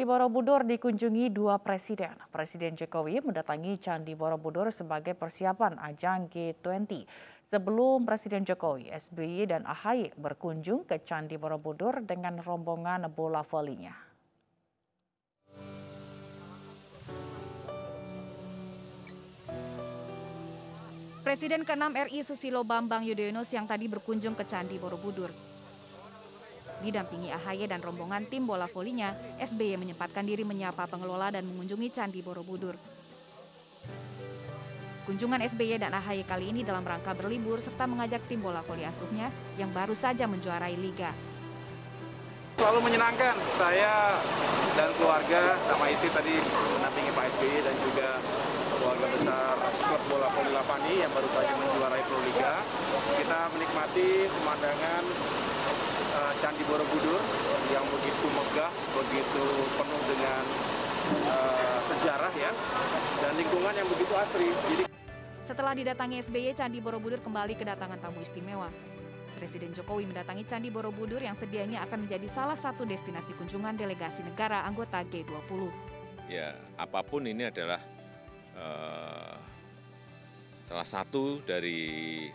Candi Borobudur dikunjungi dua presiden. Presiden Jokowi mendatangi Candi Borobudur sebagai persiapan ajang G20. Sebelum Presiden Jokowi, SBY dan AHY berkunjung ke Candi Borobudur dengan rombongan bola volinya. Presiden ke-6 RI Susilo Bambang Yudhoyono yang tadi berkunjung ke Candi Borobudur. Didampingi AHY dan rombongan tim bola volinya, SBY menyempatkan diri menyapa pengelola dan mengunjungi Candi Borobudur. Kunjungan SBY dan AHY kali ini dalam rangka berlibur serta mengajak tim bola voli asuhnya yang baru saja menjuarai liga. Selalu menyenangkan, saya dan keluarga sama istri tadi menampingi Pak SBY dan juga keluarga besar klub bola voli Lapani yang baru saja menjuarai Proliga. Kita menikmati pemandangan Candi Borobudur yang begitu megah, begitu penuh dengan sejarah ya, dan lingkungan yang begitu asri. Jadi setelah didatangi SBY, Candi Borobudur kembali kedatangan tamu istimewa. Presiden Jokowi mendatangi Candi Borobudur yang sedianya akan menjadi salah satu destinasi kunjungan delegasi negara anggota G20. Ya, apapun ini adalah salah satu dari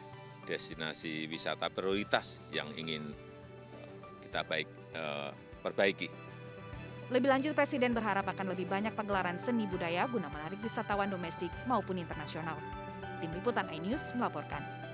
destinasi wisata prioritas yang ingin perbaiki. Lebih lanjut, Presiden berharap akan lebih banyak pagelaran seni budaya guna menarik wisatawan domestik maupun internasional. Tim Liputan iNews melaporkan.